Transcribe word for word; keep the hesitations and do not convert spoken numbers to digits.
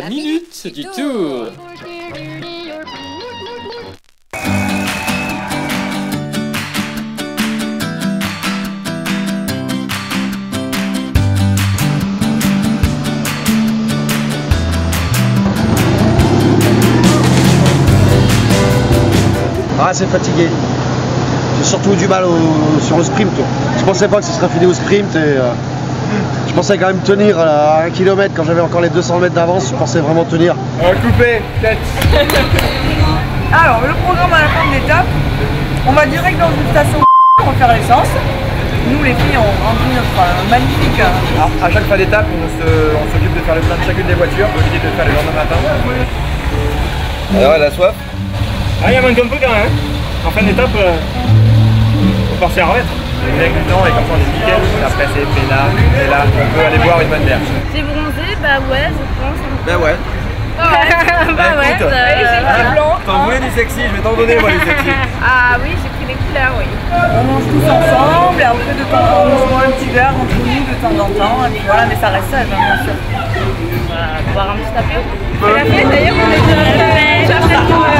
la minute du tour. Ah, c'est fatigué. J'ai surtout eu du mal au, sur le sprint. Je pensais pas que ce serait fini au sprint et euh, je pensais quand même tenir à un kilomètre quand j'avais encore les deux cents mètres d'avance. Je pensais vraiment tenir. On va couper, tête. Alors, le programme à la fin de l'étape, on va direct dans une station on va faire l'essence. Nous, les filles, on remplit notre euh, magnifique. Alors, à chaque fin d'étape, on s'occupe de faire le plein de chacune des voitures. On évite de le faire le lendemain matin. Alors, elle a soif. Ah, il y a manque un peu quand même. En fin d'étape, il euh, faut partir à remettre. Exactement, et comme ça on est nickel, après c'est peinard, et là, on peut aller boire une bonne bière. J'ai bronzé, bah ouais, je pense. Bah ouais. Ouais. Bah ouais, j'ai pris blanc. T'en voulais du sexy, je vais t'en donner moi du sexy. Ah oui, j'ai pris des couleurs, oui. On mange tous ensemble, et après de temps en temps, on se boit un petit verre entre nous de temps en temps, et puis voilà, mais ça reste sage, hein, bien sûr. On va boire un petit café. Café, d'ailleurs, on est déjà fait.